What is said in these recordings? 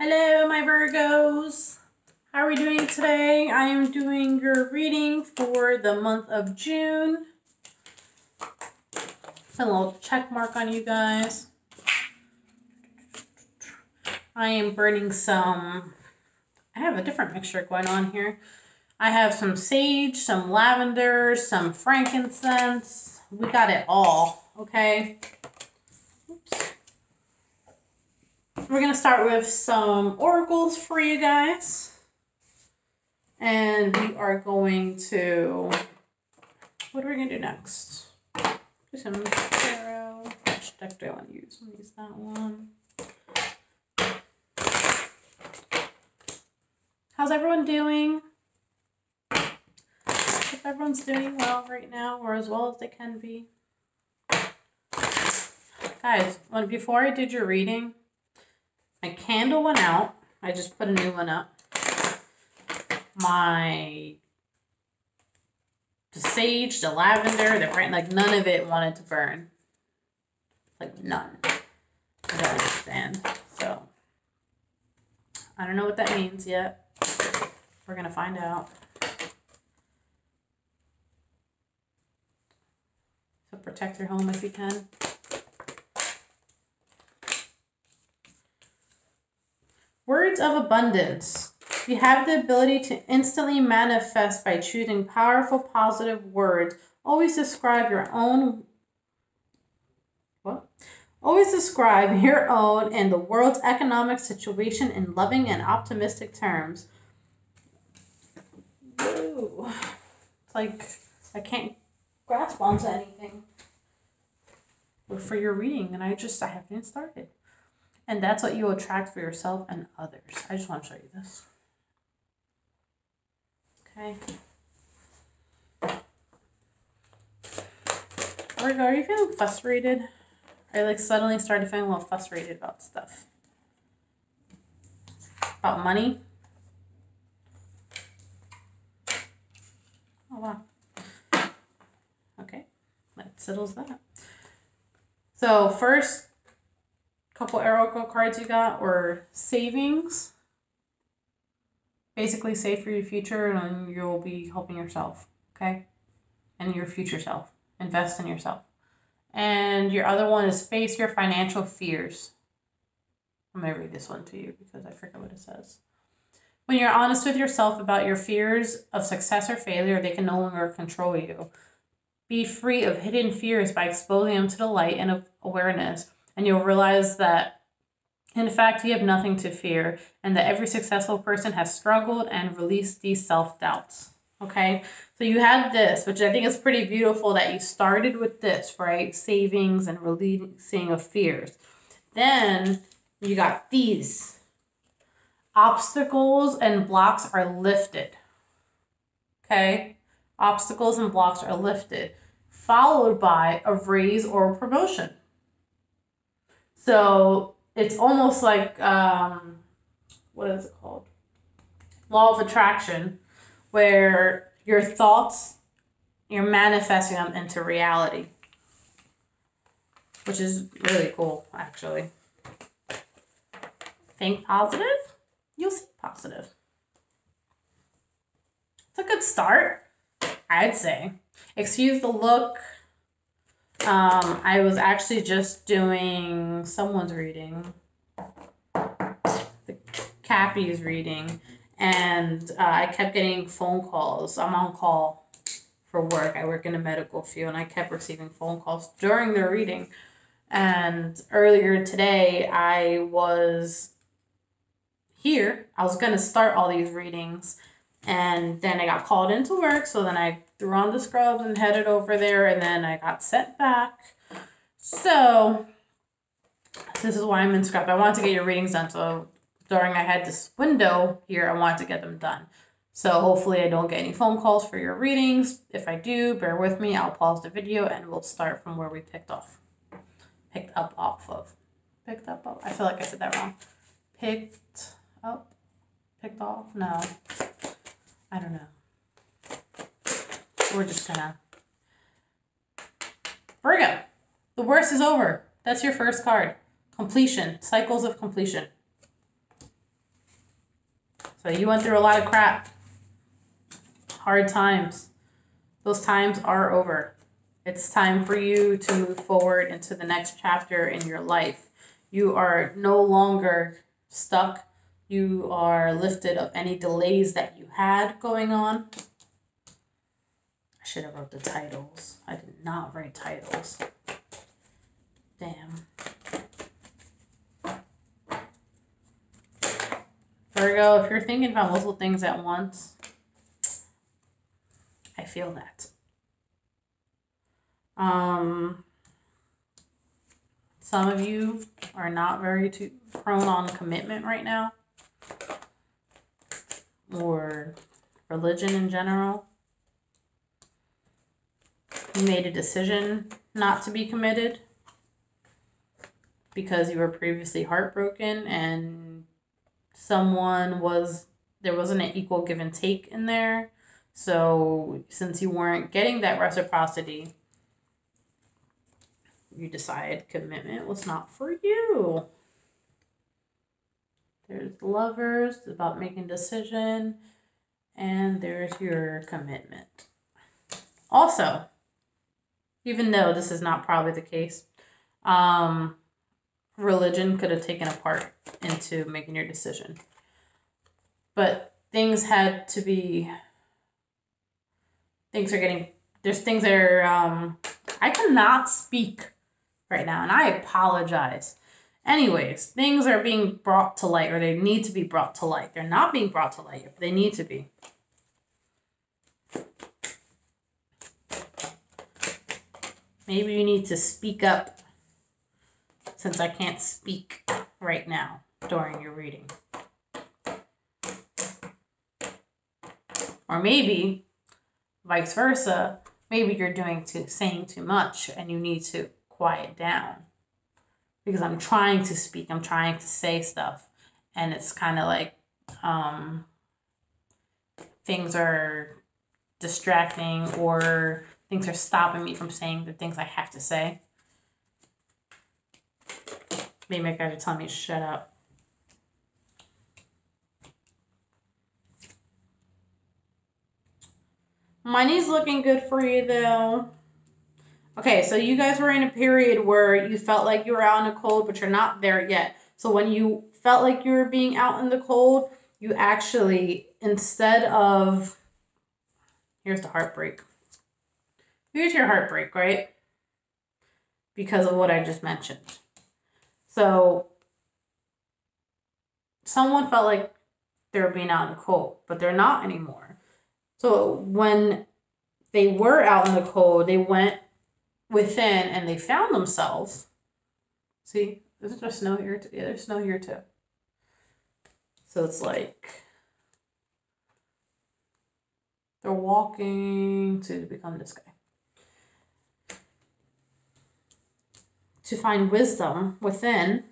Hello, my Virgos. How are we doing today? I am doing your reading for the month of June. Put a little check mark on you guys. I am burning some, I have a different mixture going on here. I have some sage, some lavender, some frankincense. We got it all, okay? Oops. We're gonna start with some oracles for you guys. And we are going to, what are we going to do next? Do some tarot. Which deck do I want to use? I'm going to use that one. How's everyone doing? If everyone's doing well right now, or as well as they can be. Guys, when, before I did your reading, my candle went out. I just put a new one up. The sage, the lavender, the brand, like none of it wanted to burn. Like none. I don't understand. So I don't know what that means yet. We're gonna find out. So protect your home if you can. Words of abundance. You have the ability to instantly manifest by choosing powerful, positive words. Always describe your own and the world's economic situation in loving and optimistic terms. Whoa. It's like I can't grasp onto anything. But for your reading, and I haven't even started. And that's what you attract for yourself and others. I just want to show you this. Okay. Virgo, are you feeling frustrated? I like suddenly started feeling a little frustrated about stuff. About money. Oh wow. Okay. That settles that. So first couple oracle cards you got were savings. Basically, save for your future, and you'll be helping yourself, okay? And your future self. Invest in yourself. And your other one is face your financial fears. I'm going to read this one to you because I forget what it says. When you're honest with yourself about your fears of success or failure, they can no longer control you. Be free of hidden fears by exposing them to the light and awareness, and you'll realize that in fact, you have nothing to fear, and that every successful person has struggled and released these self-doubts, okay? So you had this, which I think is pretty beautiful that you started with this, right? Savings and releasing of fears. Then you got these. Obstacles and blocks are lifted, okay? Obstacles and blocks are lifted, followed by a raise or a promotion. So it's almost like, what is it called? Law of attraction, where your thoughts, you're manifesting them into reality, which is really cool, actually. Think positive, you'll see positive. It's a good start, I'd say. Excuse the look. I was actually just doing someone's reading, the Cappy's reading, and I kept getting phone calls. I'm on call for work. I work in a medical field, and I kept receiving phone calls during their reading. And earlier today, I was here. I was going to start all these readings, and then I got called into work, so then I threw on the scrubs and headed over there, and then I got sent back. So this is why I'm in scrub. I wanted to get your readings done, so during I had this window here, I wanted to get them done. So hopefully I don't get any phone calls for your readings. If I do, bear with me. I'll pause the video, and we'll start from where we picked up off of. I feel like I said that wrong. Picked up, picked off, no. I don't know. We're just gonna... Virgo, the worst is over. That's your first card. Completion. Cycles of completion. So you went through a lot of crap, hard times. Those times are over. It's time for you to move forward into the next chapter in your life. You are no longer stuck. You are lifted of any delays that you had going on. I should have wrote the titles. I did not write titles. Damn. Virgo, if you're thinking about multiple things at once, I feel that. Some of you are not very prone on commitment right now, or religion in general. You made a decision not to be committed because you were previously heartbroken and someone was, there wasn't an equal give and take in there. So since you weren't getting that reciprocity, you decide commitment was not for you. There's lovers, it's about making decision, and there's your commitment. Also, even though this is not probably the case, religion could have taken a part into making your decision. But things had to be... Things are getting... There's things that are... I cannot speak right now, and I apologize. Anyways, things are being brought to light, or they need to be brought to light. They're not being brought to light yet, but they need to be. Maybe you need to speak up, since I can't speak right now during your reading. Or maybe, vice versa, maybe you're saying too much and you need to quiet down. Because I'm trying to speak, I'm trying to say stuff. And it's kind of like things are distracting, or things are stopping me from saying the things I have to say. Maybe my guys are telling me to shut up. Money's looking good for you, though. Okay, so you guys were in a period where you felt like you were out in the cold, but you're not there yet. So when you felt like you were being out in the cold, you actually, instead of... Here's the heartbreak. Here's your heartbreak, right? Because of what I just mentioned. So someone felt like they were being out in the cold, but they're not anymore. So when they were out in the cold, they went within and they found themselves. See, there's just snow here too. Yeah, there's snow here too. So it's like they're walking to become this guy. To find wisdom within.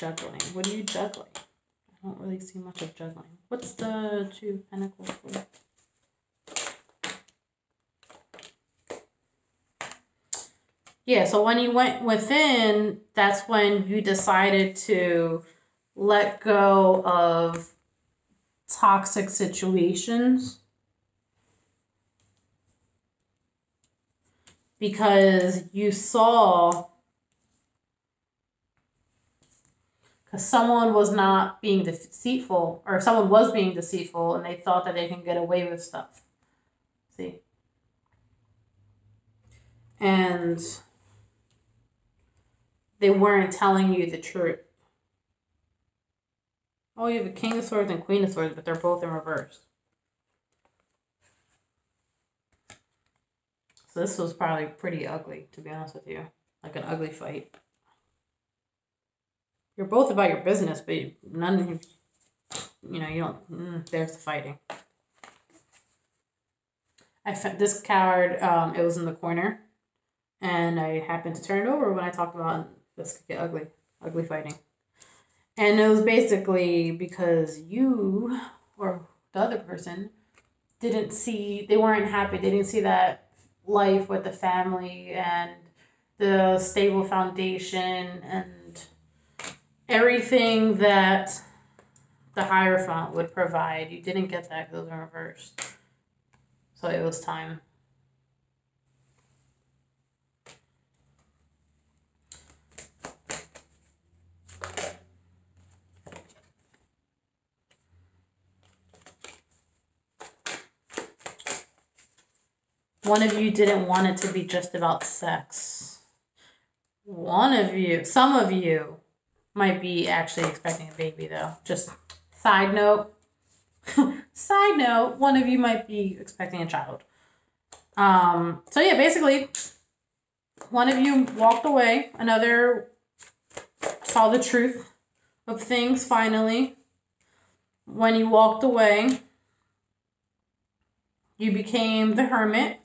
Juggling. What are you juggling? I don't really see much of juggling. What's the two pentacles for? Yeah, so when you went within, that's when you decided to let go of toxic situations. Because you saw... someone was not being deceitful, or someone was being deceitful, and they thought that they can get away with stuff. See? And they weren't telling you the truth. Oh, you have a King of Swords and Queen of Swords, but they're both in reverse. So this was probably pretty ugly, to be honest with you. Like an ugly fight. You're both about your business, but none of you, you don't, there's the fighting. I found this card, it was in the corner, and I happened to turn it over when I talked about this could get ugly, ugly fighting. And it was basically because you, or the other person, didn't see, they weren't happy, they didn't see that life with the family and the stable foundation and everything that the Hierophant would provide. You didn't get that because it was in reverse. So it was time. One of you didn't want it to be just about sex. One of you, some of you might be actually expecting a baby though. Just side note, side note, one of you might be expecting a child. So yeah, basically one of you walked away, another saw the truth of things finally. When you walked away, you became the hermit.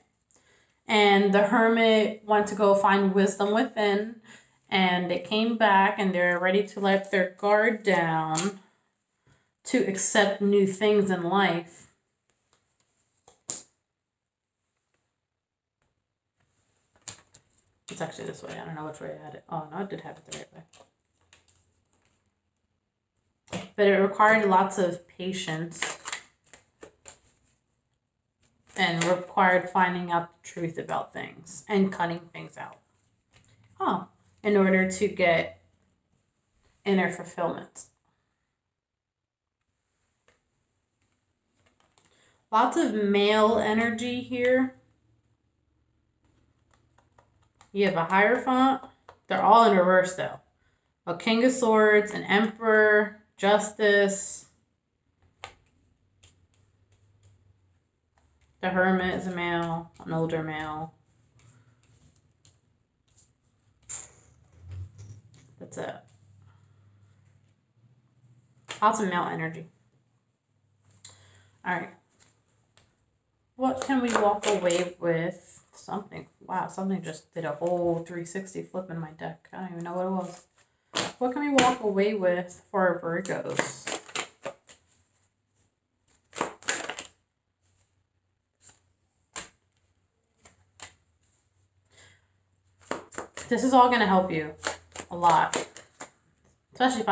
And the hermit went to go find wisdom within, and they came back and they're ready to let their guard down to accept new things in life. It's actually this way. I don't know which way I had it. Oh, no, I did have it the right way. But it required lots of patience. And required finding out the truth about things and cutting things out. Oh, in order to get inner fulfillment. Lots of male energy here. You have a Hierophant. They're all in reverse though. A King of Swords, an Emperor, Justice. The Hermit is a male, an older male. That's it. Lots of male energy. All right. What can we walk away with? Something. Wow, something just did a whole 360 flip in my deck. I don't even know what it was. What can we walk away with for our Virgos? This is all going to help you a lot, especially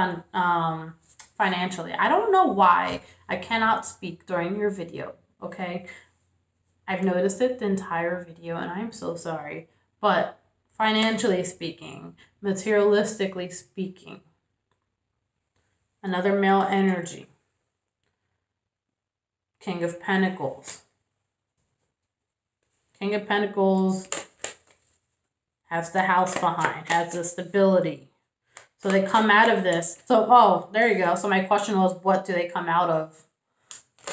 financially. I don't know why I cannot speak during your video, okay? I've noticed it the entire video, and I'm so sorry. But financially speaking, materialistically speaking, another male energy, King of Pentacles. King of Pentacles has the house behind, has the stability. So they come out of this. So, oh, there you go. So my question was, what do they come out of,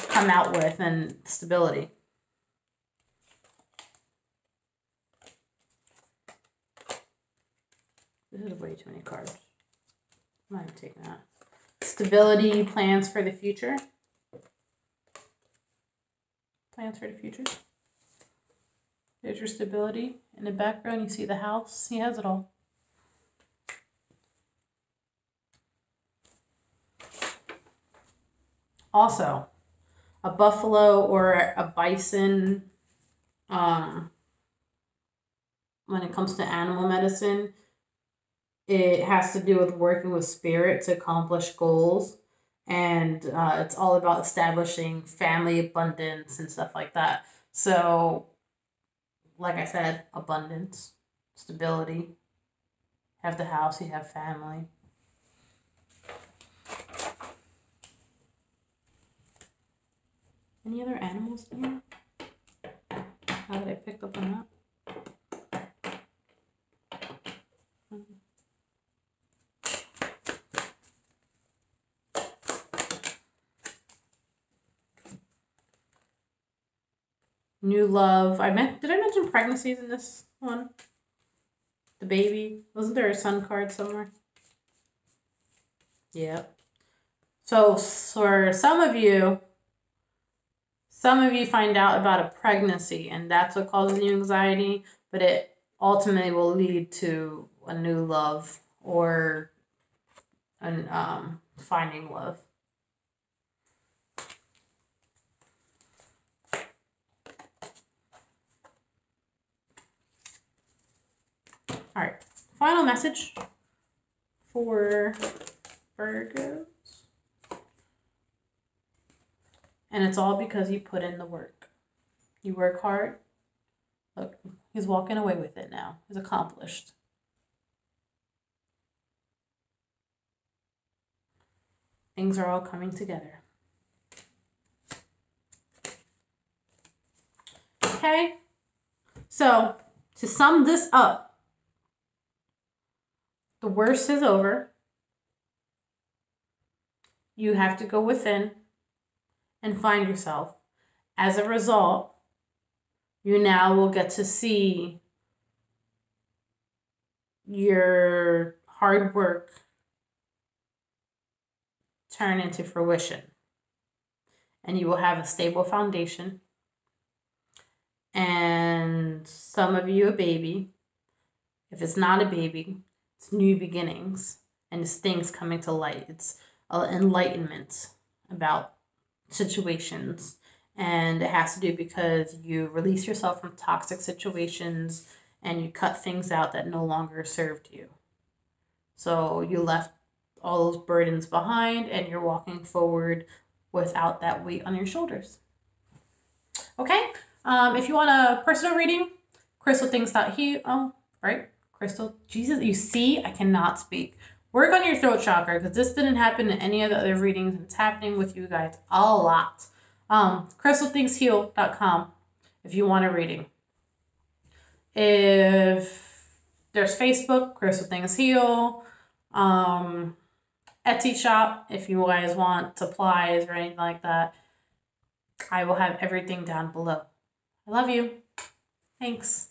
come out with, and stability? This is way too many cards. I'm not even taking that. Stability, plans for the future. Plans for the future. There's your stability. In the background, you see the house. He has it all. Also, a buffalo or a bison, when it comes to animal medicine, it has to do with working with spirit to accomplish goals. And it's all about establishing family abundance and stuff like that. So, like I said, abundance, stability, have the house, you have family. Any other animals in here? How did I pick up on that? New love. Did I mention pregnancies in this one? The baby. Wasn't there a sun card somewhere? Yep. So for some of you find out about a pregnancy, and that's what causes you anxiety, but it ultimately will lead to a new love or an finding love. All right, final message for Virgos. And it's all because you put in the work. You work hard. Look, he's walking away with it now. He's accomplished. Things are all coming together. Okay. So, to sum this up, the worst is over. You have to go within and find yourself. As a result, you now will get to see your hard work turn into fruition. And you will have a stable foundation. And some of you a baby. If it's not a baby, it's new beginnings. And it's things coming to light. It's enlightenment about situations. And it has to do because you release yourself from toxic situations and you cut things out that no longer served you. So you left all those burdens behind and you're walking forward without that weight on your shoulders. Okay, if you want a personal reading, CrystalThings.heal. Oh, right, Crystal, Jesus, you see, I cannot speak. Work on your throat chakra because this didn't happen in any of the other readings. It's happening with you guys a lot. CrystalThingsHeal.com if you want a reading. If there's Facebook, CrystalThingsHeal. Etsy shop if you guys want supplies or anything like that. I will have everything down below. I love you. Thanks.